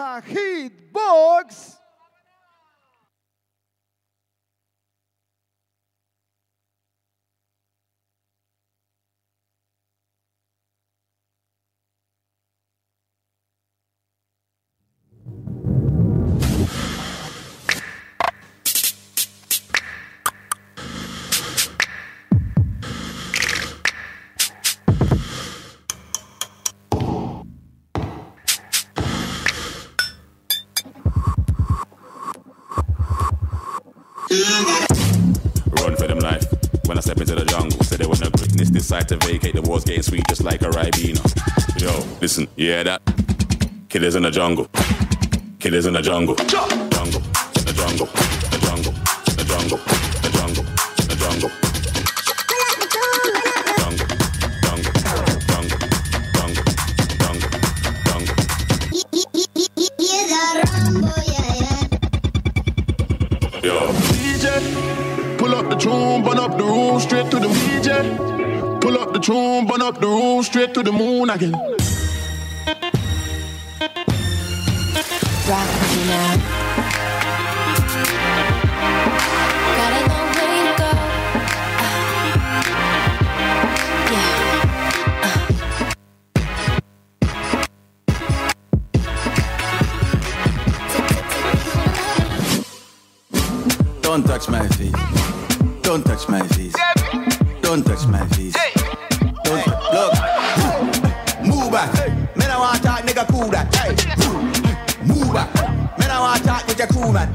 Sahid Boggs. Run for them life. When I step into the jungle, said they want to witness. Decide to vacate. The war's getting sweet, just like a Ribena. Yo, listen, you hear that? Killers in the jungle. Killers in the jungle. Jungle, the jungle, the jungle, the jungle, the jungle, the jungle. Straight to the DJ, pull up the tune, burn up the room, straight to the moon again. Rock me now. Got a long way to go. Don't touch my feet. Don't touch my face. Don't touch my face. Don't look. Move back. Men I want to talk, nigga, cool that. Move back. Men I want to talk with your cool man.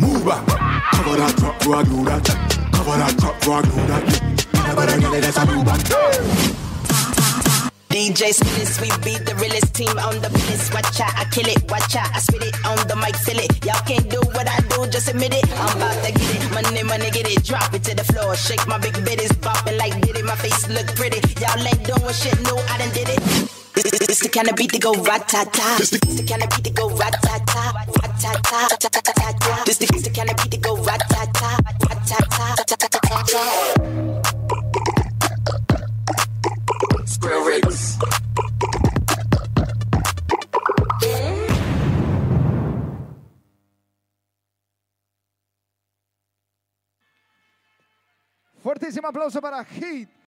Move back. Cover that top before I do that. Cover that top before I do that. Never gonna get it as I move back. DJ Spillis, we be the realest team on the place. Watch out, I kill it, watch out, I spit it on the mic, fill it. Y'all can't do what I do, just admit it. I'm about to get it, money, money, get it, drop it to the floor. Shake my big bit, it's bopping like did it, my face look pretty. Y'all ain't doing shit, no, I done did it. It's the kind of beat to go ra-ta-ta. It's the kind of beat to go ra-ta-ta, ra-ta-ta. It's the kind of beat to go ra-ta-ta, ra-ta-ta. Square rigs. Fortísimo aplauso para Heat.